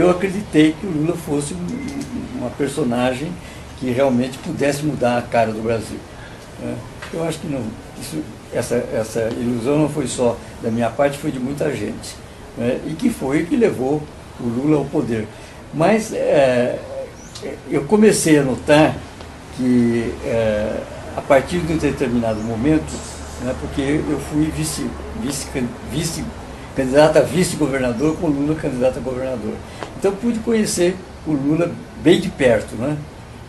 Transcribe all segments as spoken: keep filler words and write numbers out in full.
eu acreditei que o Lula fosse uma personagem que realmente pudesse mudar a cara do Brasil. Eu acho que não. Isso, essa, essa ilusão não foi só da minha parte, foi de muita gente. Né? E que foi que levou o Lula ao poder. Mas é, eu comecei a notar que, é, a partir de um determinado momento, né, porque eu fui vice, vice, vice, candidato a vice-governador com o Lula candidato a governador. Então pude conhecer o Lula bem de perto, né,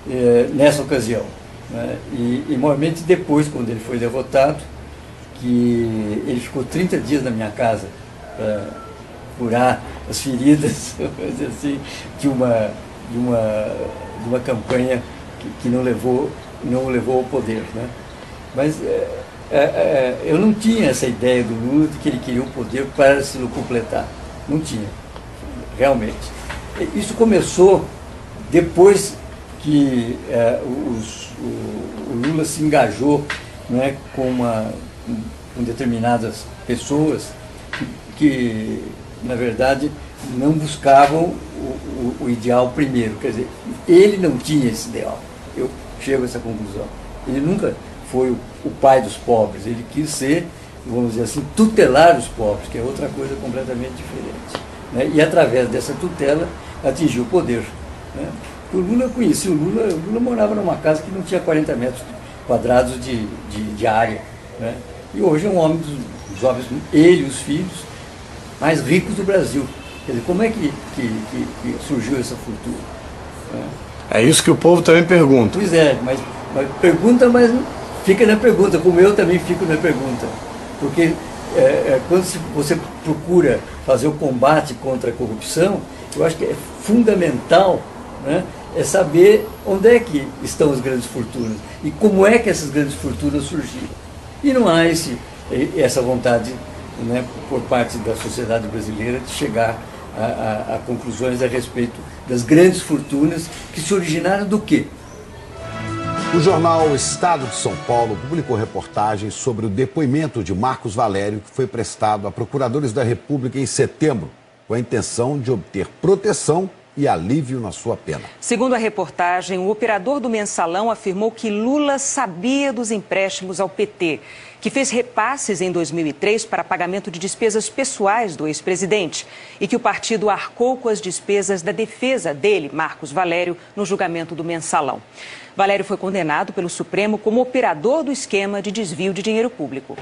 é, nessa ocasião. Né, e, e, normalmente, depois, quando ele foi derrotado, que ele ficou trinta dias na minha casa para curar as feridas assim, de, uma, de, uma, de uma campanha que, que não, levou, não levou ao poder. Né? Mas é, é, eu não tinha essa ideia do Lula de que ele queria o poder para se completar. Não tinha, realmente. Isso começou depois que eh, os, o, o Lula se engajou, né, com, uma, com determinadas pessoas que, que, na verdade, não buscavam o, o, o ideal primeiro. Quer dizer, ele não tinha esse ideal. Eu chego a essa conclusão. Ele nunca foi o, o pai dos pobres. Ele quis ser, vamos dizer assim, tutelar os pobres, que é outra coisa completamente diferente. Né? E, através dessa tutela, atingiu o poder. Né? O Lula conhecia, o Lula, o Lula morava numa casa que não tinha quarenta metros quadrados de, de, de área. Né? E hoje é um homem dos, dos homens, ele e os filhos, mais ricos do Brasil. Quer dizer, como é que, que, que, que surgiu essa fortuna? Né? É isso que o povo também pergunta. Pois é, mas, mas pergunta, mas fica na pergunta, como eu também fico na pergunta. Porque é, é, quando você procura fazer o combate contra a corrupção, eu acho que é fundamental, né, é saber onde é que estão as grandes fortunas e como é que essas grandes fortunas surgiram. E não há esse, essa vontade, né, por parte da sociedade brasileira de chegar a, a, a conclusões a respeito das grandes fortunas que se originaram do quê? O jornal Estado de São Paulo publicou reportagens sobre o depoimento de Marcos Valério, que foi prestado a procuradores da República em setembro, com a intenção de obter proteção e alívio na sua pena. Segundo a reportagem, o operador do Mensalão afirmou que Lula sabia dos empréstimos ao P T, que fez repasses em dois mil e três para pagamento de despesas pessoais do ex-presidente e que o partido arcou com as despesas da defesa dele, Marcos Valério, no julgamento do Mensalão. Valério foi condenado pelo Supremo como operador do esquema de desvio de dinheiro público.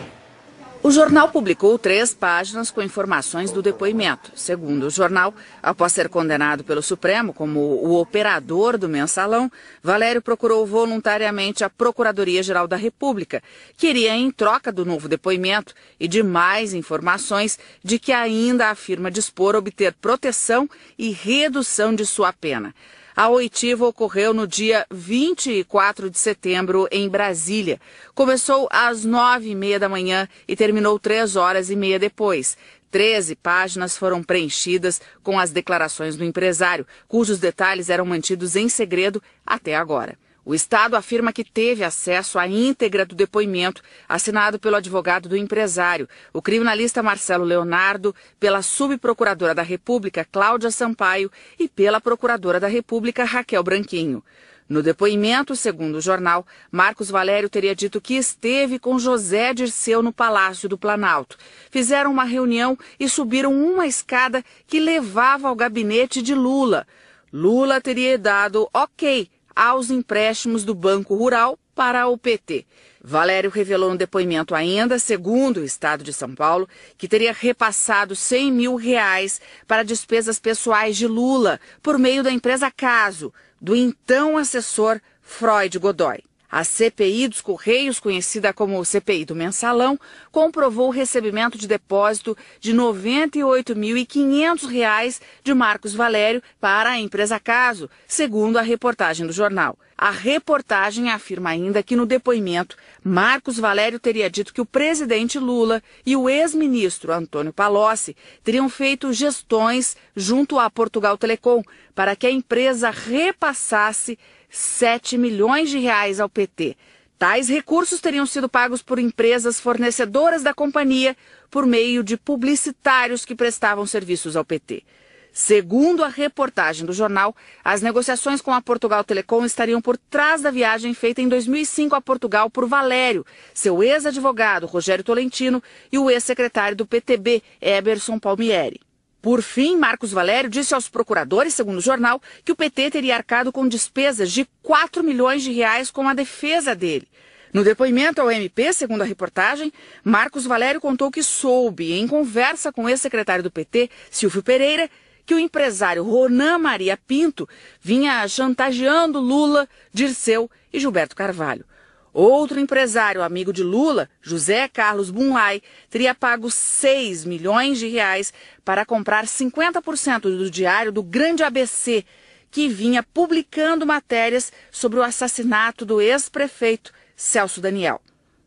O jornal publicou três páginas com informações do depoimento. Segundo o jornal, após ser condenado pelo Supremo como o operador do Mensalão, Valério procurou voluntariamente a Procuradoria-Geral da República. Queria, em troca do novo depoimento e de mais informações, de que ainda afirma dispor obter proteção e redução de sua pena. A oitiva ocorreu no dia vinte e quatro de setembro, em Brasília. Começou às nove e meia da manhã e terminou três horas e meia depois. Treze páginas foram preenchidas com as declarações do empresário, cujos detalhes eram mantidos em segredo até agora. O Estado afirma que teve acesso à íntegra do depoimento assinado pelo advogado do empresário, o criminalista Marcelo Leonardo, pela subprocuradora da República, Cláudia Sampaio, e pela procuradora da República, Raquel Branquinho. No depoimento, segundo o jornal, Marcos Valério teria dito que esteve com José Dirceu no Palácio do Planalto. Fizeram uma reunião e subiram uma escada que levava ao gabinete de Lula. Lula teria dado ok aos empréstimos do Banco Rural para o P T. Valério revelou no depoimento ainda, segundo o Estado de São Paulo, que teria repassado cem mil reais para despesas pessoais de Lula por meio da empresa Caso, do então assessor Freud Godoy. A C P I dos Correios, conhecida como C P I do Mensalão, comprovou o recebimento de depósito de noventa e oito mil e quinhentos reais de Marcos Valério para a empresa Caso, segundo a reportagem do jornal. A reportagem afirma ainda que no depoimento, Marcos Valério teria dito que o presidente Lula e o ex-ministro Antônio Palocci teriam feito gestões junto à Portugal Telecom para que a empresa repassasse sete milhões de reais ao P T. Tais recursos teriam sido pagos por empresas fornecedoras da companhia por meio de publicitários que prestavam serviços ao P T. Segundo a reportagem do jornal, as negociações com a Portugal Telecom estariam por trás da viagem feita em dois mil e cinco a Portugal por Valério, seu ex-advogado Rogério Tolentino e o ex-secretário do P T B, Eberson Palmieri. Por fim, Marcos Valério disse aos procuradores, segundo o jornal, que o P T teria arcado com despesas de quatro milhões de reais com a defesa dele. No depoimento ao M P, segundo a reportagem, Marcos Valério contou que soube, em conversa com o ex-secretário do P T, Silvio Pereira, que o empresário Ronan Maria Pinto vinha chantageando Lula, Dirceu e Gilberto Carvalho. Outro empresário amigo de Lula, José Carlos Bunlay, teria pago seis milhões de reais para comprar cinquenta por cento do diário do Grande A B C, que vinha publicando matérias sobre o assassinato do ex-prefeito Celso Daniel.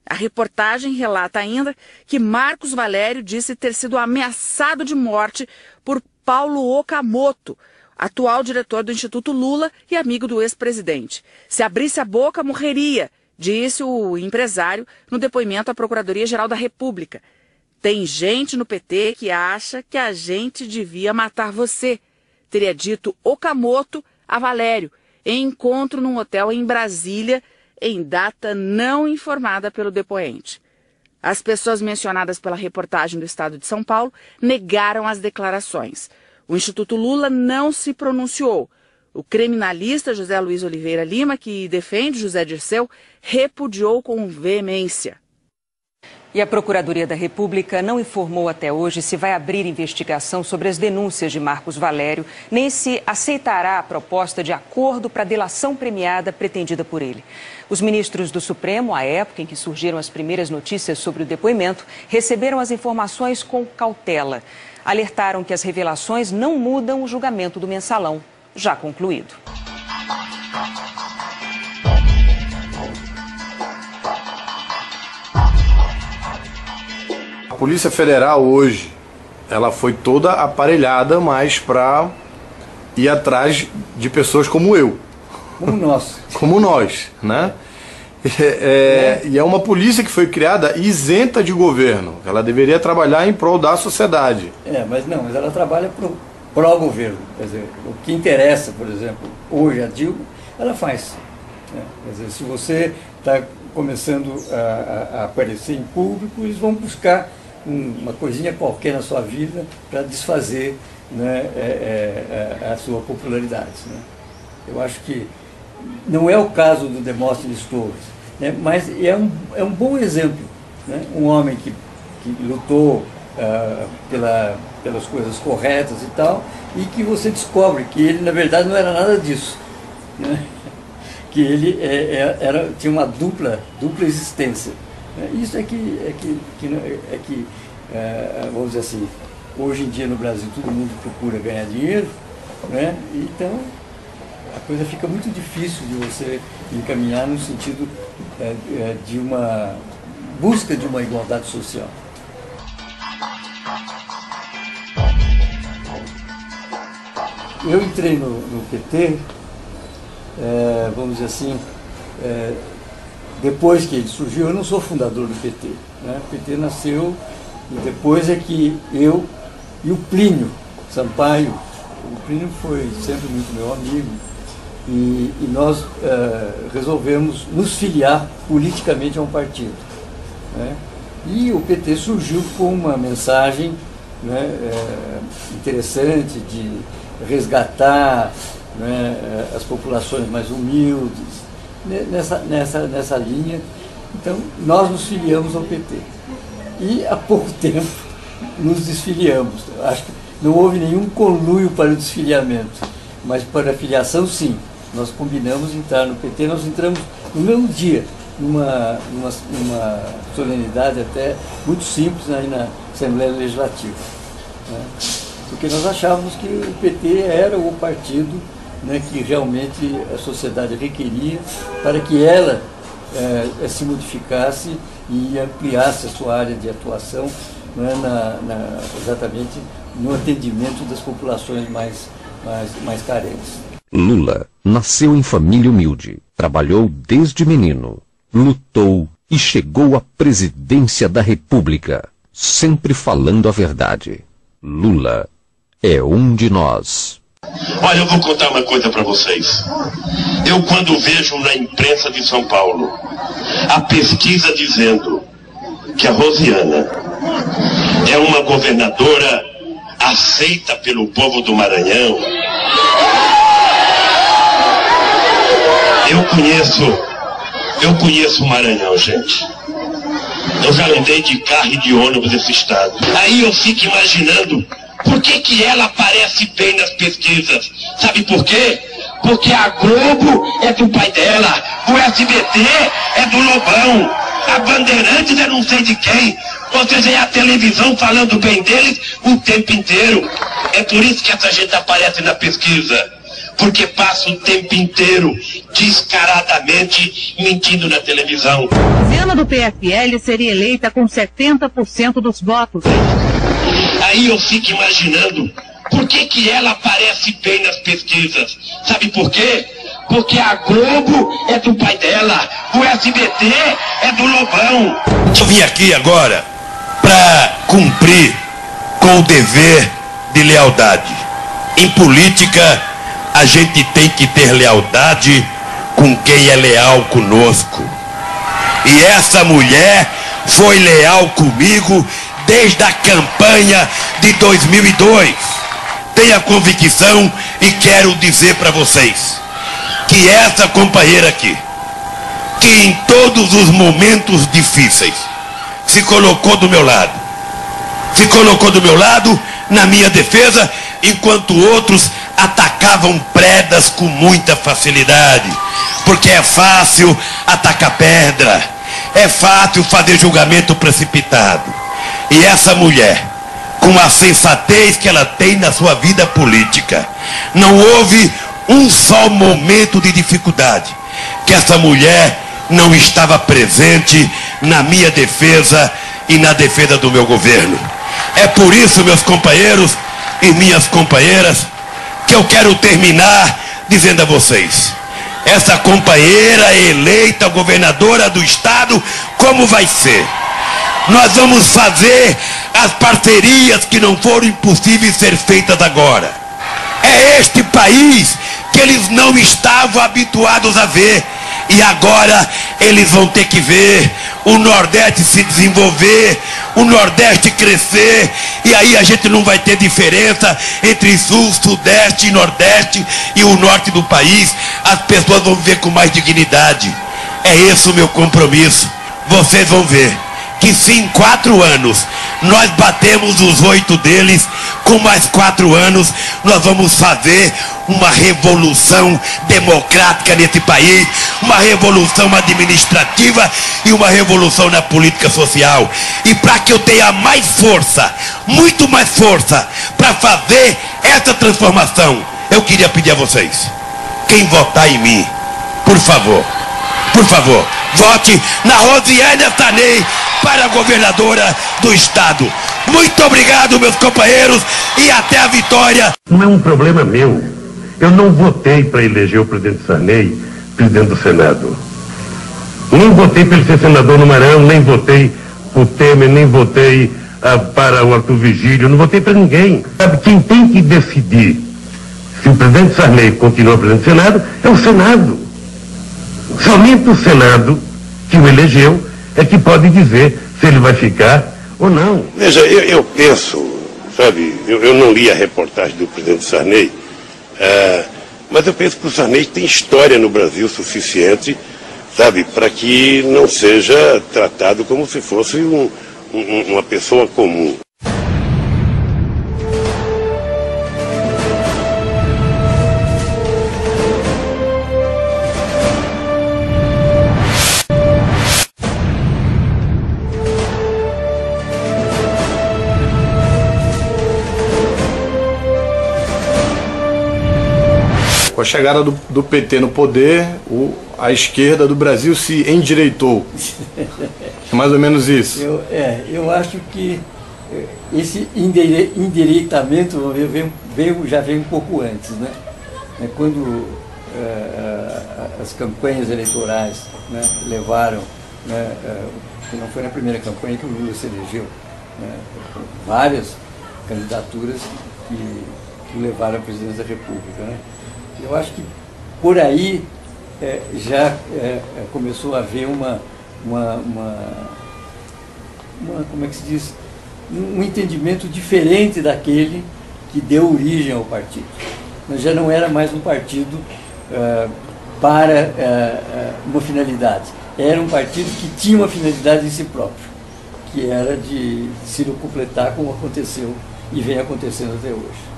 A reportagem relata ainda que Marcos Valério disse ter sido ameaçado de morte por Paulo Okamoto, atual diretor do Instituto Lula e amigo do ex-presidente. Se abrisse a boca, morreria, disse o empresário no depoimento à Procuradoria-Geral da República. Tem gente no P T que acha que a gente devia matar você, teria dito Okamoto a Valério, em encontro num hotel em Brasília, em data não informada pelo depoente. As pessoas mencionadas pela reportagem do Estado de São Paulo negaram as declarações. O Instituto Lula não se pronunciou. O criminalista José Luiz Oliveira Lima, que defende José Dirceu, repudiou com veemência. E a Procuradoria da República não informou até hoje se vai abrir investigação sobre as denúncias de Marcos Valério, nem se aceitará a proposta de acordo para a delação premiada pretendida por ele. Os ministros do Supremo, à época em que surgiram as primeiras notícias sobre o depoimento, receberam as informações com cautela. Alertaram que as revelações não mudam o julgamento do mensalão, já concluído. A Polícia Federal hoje, ela foi toda aparelhada mais para ir atrás de pessoas como eu. Como nós. Como nós, né? É, é, é. E é uma polícia que foi criada isenta de governo. Ela deveria trabalhar em prol da sociedade. É, mas não, mas ela trabalha pro, pro governo. Quer dizer, o que interessa, por exemplo, hoje a Dilma, ela faz. Né? Quer dizer, se você está começando a, a aparecer em público, eles vão buscar uma coisinha qualquer na sua vida para desfazer, né, é, é, a sua popularidade. Né? Eu acho que não é o caso do Demóstenes Torres, né, mas é um, é um bom exemplo. Né? Um homem que, que lutou uh, pela, pelas coisas corretas e tal, e que você descobre que ele, na verdade, não era nada disso. Né? Que ele é, era, tinha uma dupla, dupla existência. Isso é que, é que, que, é que é, vamos dizer assim, hoje em dia no Brasil todo mundo procura ganhar dinheiro, né? Então a coisa fica muito difícil de você encaminhar no sentido é, é, de uma busca de uma igualdade social. Eu entrei no, no P T, é, vamos dizer assim, é, depois que ele surgiu. Eu não sou fundador do P T. Né? O P T nasceu e depois é que eu e o Plínio Sampaio, o Plínio foi sempre muito meu amigo, e, e nós uh, resolvemos nos filiar politicamente a um partido. Né? E o P T surgiu com uma mensagem, né, interessante de resgatar, né, as populações mais humildes. Nessa, nessa, nessa linha, então, nós nos filiamos ao P T. E, há pouco tempo, nos desfiliamos. Acho que não houve nenhum conluio para o desfiliamento, mas para a filiação, sim. Nós combinamos entrar no P T, nós entramos no mesmo dia, numa, numa, numa solenidade até muito simples aí na Assembleia Legislativa. Né? Porque nós achávamos que o P T era o partido, né, que realmente a sociedade requeria para que ela é, se modificasse e ampliasse a sua área de atuação, né, na, na, exatamente no atendimento das populações mais, mais, mais carentes. Lula nasceu em família humilde, trabalhou desde menino, lutou e chegou à presidência da República, sempre falando a verdade. Lula é um de nós. Olha, eu vou contar uma coisa para vocês. Eu, quando vejo na imprensa de São Paulo a pesquisa dizendo que a Roseana é uma governadora aceita pelo povo do Maranhão, eu conheço, eu conheço o Maranhão, gente. Eu já andei de carro e de ônibus nesse estado. Aí eu fico imaginando por que que ela aparece bem nas pesquisas. Sabe por quê? Porque a Globo é do pai dela, o S B T é do Lobão, a Bandeirantes é não sei de quem. Ou seja, é a televisão falando bem deles o tempo inteiro. É por isso que essa gente aparece na pesquisa, porque passa o tempo inteiro descaradamente mentindo na televisão. Roseana do P F L seria eleita com setenta por cento dos votos. Aí eu fico imaginando por que que ela aparece bem nas pesquisas. Sabe por quê? Porque a Globo é do pai dela, o S B T é do Lobão. Eu vim aqui agora para cumprir com o dever de lealdade. Em política, a gente tem que ter lealdade com quem é leal conosco. E essa mulher foi leal comigo desde a campanha de dois mil e dois. Tenho a convicção e quero dizer para vocês que essa companheira aqui, que em todos os momentos difíceis se colocou do meu lado, se colocou do meu lado na minha defesa, enquanto outros atacavam predas com muita facilidade. Porque é fácil atacar pedra, é fácil fazer julgamento precipitado. E essa mulher, com a sensatez que ela tem na sua vida política, não houve um só momento de dificuldade que essa mulher não estava presente na minha defesa e na defesa do meu governo. É por isso, meus companheiros e minhas companheiras, que eu quero terminar dizendo a vocês: essa companheira eleita governadora do estado, como vai ser? Nós vamos fazer as parcerias que não foram impossíveis ser feitas agora. É este país que eles não estavam habituados a ver. E agora eles vão ter que ver o Nordeste se desenvolver, o Nordeste crescer. E aí a gente não vai ter diferença entre Sul, Sudeste, Nordeste e o Norte do país. As pessoas vão viver com mais dignidade. É esse o meu compromisso. Vocês vão ver que se em quatro anos nós batemos os oito deles, com mais quatro anos nós vamos fazer uma revolução democrática nesse país, uma revolução administrativa e uma revolução na política social. E para que eu tenha mais força, muito mais força, para fazer essa transformação, eu queria pedir a vocês, quem votar em mim, por favor, por favor, vote na Roseana Sarney para a governadora do estado. Muito obrigado, meus companheiros, e até a vitória. Não é um problema meu. Eu não votei para eleger o presidente Sarney presidente do Senado. Nem votei para ele ser senador no Maranhão, nem votei para o Temer, nem votei ah, para o Arthur Vigílio, não votei para ninguém. Sabe, quem tem que decidir se o presidente Sarney continua presidente do Senado é o Senado. Somente o Senado, que o elegeu, é que pode dizer se ele vai ficar ou não. Veja, eu, eu penso, sabe, eu, eu não li a reportagem do presidente Sarney, uh, mas eu penso que o Sarney tem história no Brasil suficiente, sabe, para que não seja tratado como se fosse um, um, uma pessoa comum. Com a chegada do, do P T no poder, o, a esquerda do Brasil se endireitou. É mais ou menos isso. Eu, é, eu acho que esse endireitamento veio, veio, já veio um pouco antes, né? Quando é, as campanhas eleitorais, né, levaram, né, é, não foi na primeira campanha que o Lula se elegeu, né, várias candidaturas que, que levaram à presidência da República, né? Eu acho que por aí é, já é, começou a haver uma, uma, uma, uma, como é que se diz, um entendimento diferente daquele que deu origem ao partido. Já não era mais um partido uh, para uh, uma finalidade, era um partido que tinha uma finalidade em si próprio, que era de se completar como aconteceu e vem acontecendo até hoje.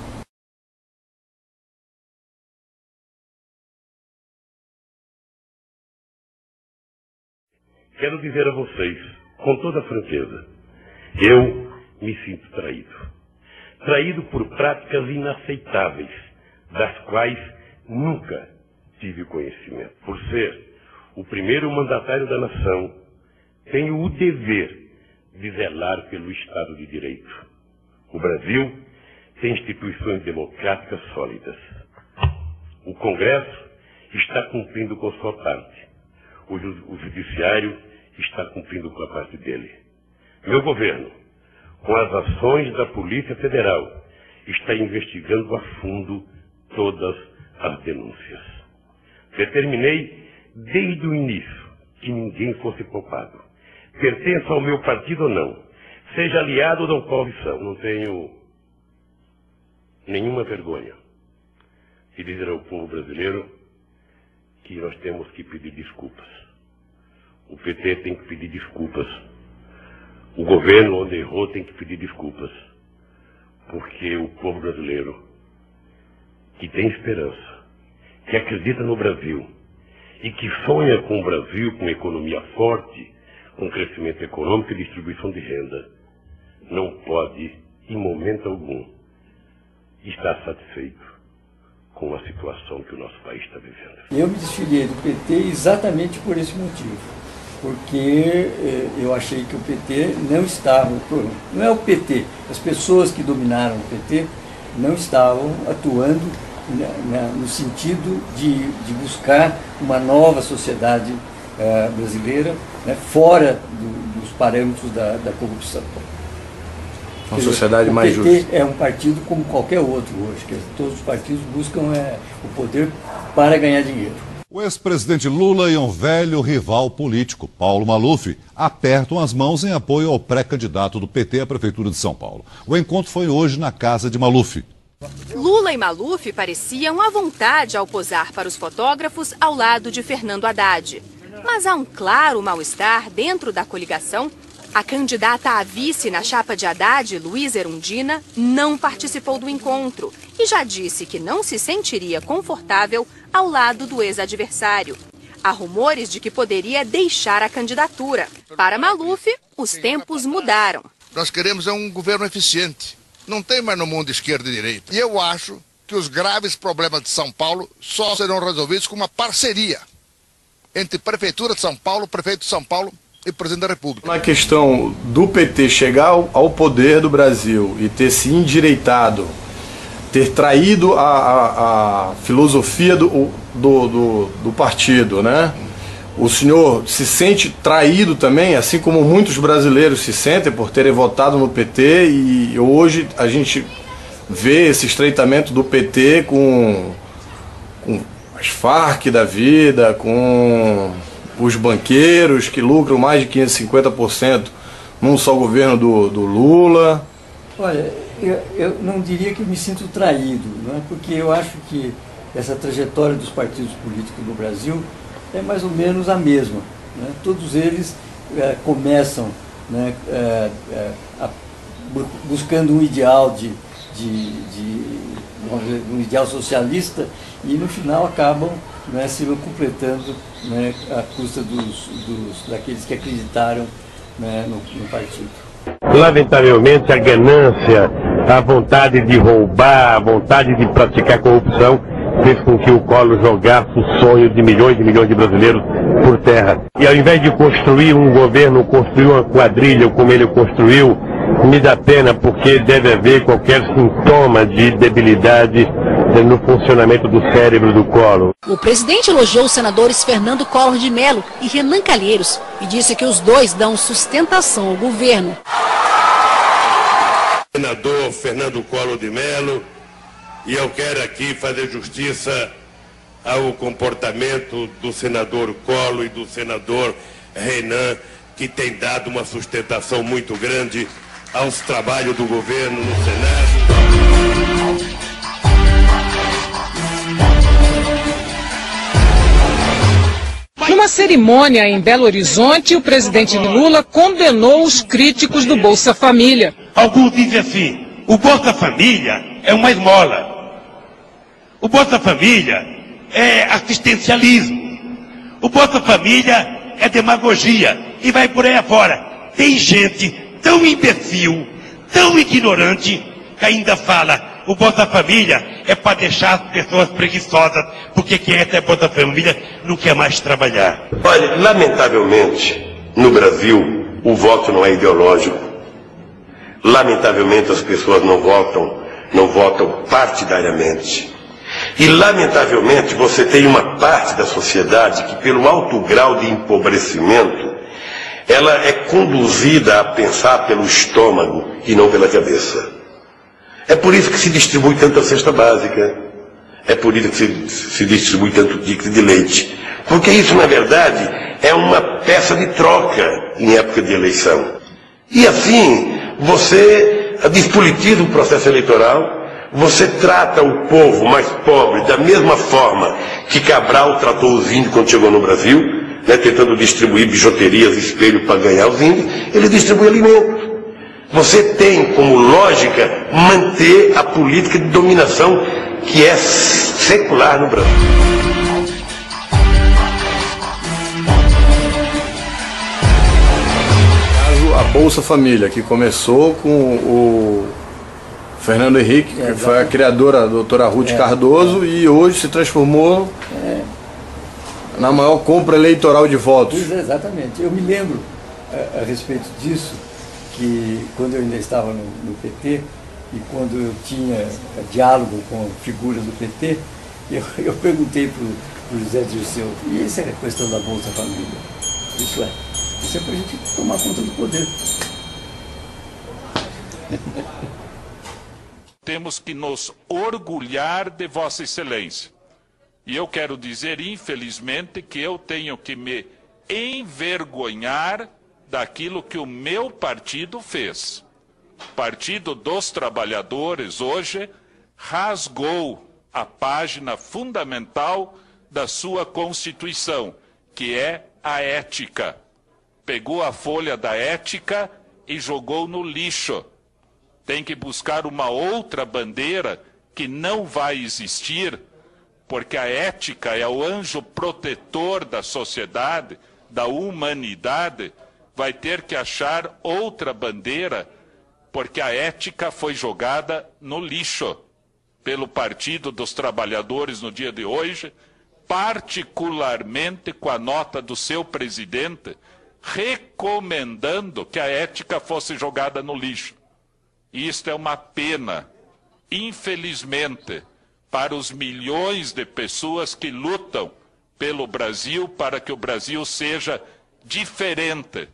Quero dizer a vocês, com toda a franqueza, eu me sinto traído. Traído por práticas inaceitáveis, das quais nunca tive conhecimento. Por ser o primeiro mandatário da nação, tenho o dever de zelar pelo Estado de Direito. O Brasil tem instituições democráticas sólidas. O Congresso está cumprindo com sua parte. O, ju o Judiciário está cumprindo com a parte dele. Meu governo, com as ações da Polícia Federal, está investigando a fundo todas as denúncias. Determinei desde o início que ninguém fosse poupado. Pertença ao meu partido ou não, seja aliado ou da oposição, não tenho nenhuma vergonha de dizer ao povo brasileiro que nós temos que pedir desculpas. O P T tem que pedir desculpas. O governo, onde errou, tem que pedir desculpas. Porque o povo brasileiro, que tem esperança, que acredita no Brasil e que sonha com o Brasil, com economia forte, com crescimento econômico e distribuição de renda, não pode, em momento algum, estar satisfeito com a situação que o nosso país está vivendo. Eu me desfiliei do P T exatamente por esse motivo, porque eu achei que o P T não estava, não é o P T, as pessoas que dominaram o P T, não estavam atuando na, na, no sentido de, de buscar uma nova sociedade eh, brasileira, né, fora do, dos parâmetros da, da corrupção. Uma sociedade mais justa. O P T é um partido como qualquer outro hoje, que todos os partidos buscam eh, o poder para ganhar dinheiro. O ex-presidente Lula e um velho rival político, Paulo Maluf, apertam as mãos em apoio ao pré-candidato do P T à Prefeitura de São Paulo. O encontro foi hoje na casa de Maluf. Lula e Maluf pareciam à vontade ao posar para os fotógrafos ao lado de Fernando Haddad. Mas há um claro mal-estar dentro da coligação. A candidata a vice na chapa de Haddad, Luiza Erundina, não participou do encontro e já disse que não se sentiria confortável ao lado do ex-adversário. Há rumores de que poderia deixar a candidatura. Para Maluf, os tempos mudaram. Nós queremos um governo eficiente. Não tem mais no mundo esquerda e direita. E eu acho que os graves problemas de São Paulo só serão resolvidos com uma parceria entre Prefeitura de São Paulo, Prefeito de São Paulo e Presidente da República. Na questão do P T chegar ao poder do Brasil e ter se endireitado, ter traído a, a, a filosofia do, do, do, do partido, né? O senhor se sente traído também, assim como muitos brasileiros se sentem por terem votado no P T, e hoje a gente vê esse estreitamento do P T com, com as Farc da vida, com os banqueiros que lucram mais de quinhentos e cinquenta por cento num só governo do, do Lula. Olha, eu, eu não diria que me sinto traído, né? Porque eu acho que essa trajetória dos partidos políticos no Brasil é mais ou menos a mesma, né? Todos eles é, começam, né, é, é, a, buscando um ideal de, de, de um ideal socialista e no final acabam, né, se completando, né, à custa dos, dos, daqueles que acreditaram, né, no, no partido. Lamentavelmente a ganância, a vontade de roubar, a vontade de praticar corrupção fez com que o Collor jogasse o sonho de milhões e milhões de brasileiros por terra. E ao invés de construir um governo, construir uma quadrilha como ele construiu, me dá pena porque deve haver qualquer sintoma de debilidade no funcionamento do cérebro do Collor. O presidente elogiou os senadores Fernando Collor de Mello e Renan Calheiros e disse que os dois dão sustentação ao governo. senador Fernando Collor de Mello, e eu quero aqui fazer justiça ao comportamento do senador Collor e do senador Renan, que tem dado uma sustentação muito grande aos trabalhos do governo no Senado. Numa cerimônia em Belo Horizonte, o presidente Lula condenou os críticos do Bolsa Família. Alguns dizem assim, o Bolsa Família é uma esmola. O Bolsa Família é assistencialismo. O Bolsa Família é demagogia. E vai por aí afora. Tem gente tão imbecil, tão ignorante, que ainda fala, o Bolsa Família é para deixar as pessoas preguiçosas, porque quem entra em Bolsa Família não quer mais trabalhar. Olha, lamentavelmente, no Brasil, o voto não é ideológico. Lamentavelmente, as pessoas não votam, não votam partidariamente. E, lamentavelmente, você tem uma parte da sociedade que, pelo alto grau de empobrecimento, ela é conduzida a pensar pelo estômago e não pela cabeça. É por isso que se distribui tanto a cesta básica. É por isso que se, se distribui tanto ticket de leite. Porque isso, na verdade, é uma peça de troca em época de eleição. E assim, você despolitiza o processo eleitoral, você trata o povo mais pobre da mesma forma que Cabral tratou os índios quando chegou no Brasil, né, tentando distribuir bijuterias, espelho para ganhar os índios, ele distribui alimento. Você tem como lógica manter a política de dominação que é secular no Brasil. A Bolsa Família, que começou com o Fernando Henrique, que é, foi a criadora, a doutora Ruth é, Cardoso, é. E hoje se transformou é. na maior compra eleitoral de votos. Pois é, exatamente. Eu me lembro a, a respeito disso, que quando eu ainda estava no, no P T e quando eu tinha diálogo com figuras do P T, eu, eu perguntei para o José Dirceu, e essa é a questão da Bolsa Família? Isso é, isso é para a gente tomar conta do poder. Temos que nos orgulhar de Vossa Excelência. E eu quero dizer, infelizmente, que eu tenho que me envergonhar daquilo que o meu partido fez. O Partido dos Trabalhadores hoje rasgou a página fundamental da sua Constituição, que é a ética. Pegou a folha da ética e jogou no lixo. Tem que buscar uma outra bandeira que não vai existir, porque a ética é o anjo protetor da sociedade, da humanidade. Vai ter que achar outra bandeira, porque a ética foi jogada no lixo pelo Partido dos Trabalhadores no dia de hoje, particularmente com a nota do seu presidente, recomendando que a ética fosse jogada no lixo. E isto é uma pena, infelizmente, para os milhões de pessoas que lutam pelo Brasil para que o Brasil seja diferente.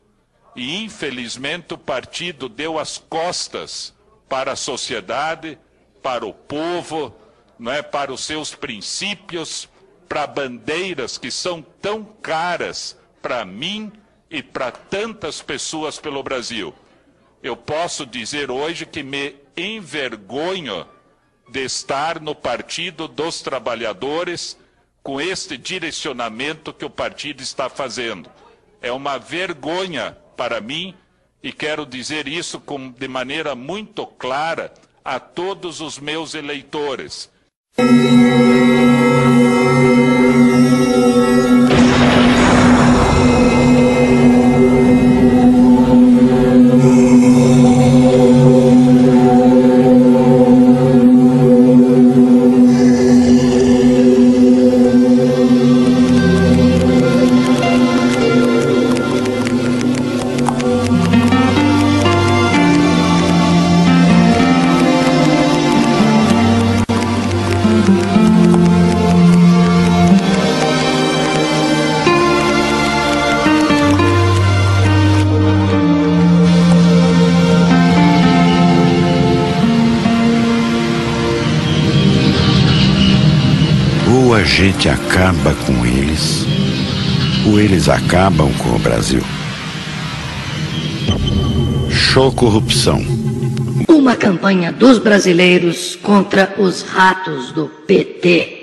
E, infelizmente, o partido deu as costas para a sociedade, para o povo, não é? Para os seus princípios, para bandeiras que são tão caras para mim e para tantas pessoas pelo Brasil. Eu posso dizer hoje que me envergonho de estar no Partido dos Trabalhadores com este direcionamento que o partido está fazendo. É uma vergonha para mim, e quero dizer isso com, de maneira muito clara a todos os meus eleitores. Thank you. ou a gente acaba com eles, ou eles acabam com o Brasil. Show corrupção. Uma campanha dos brasileiros contra os ratos do P T.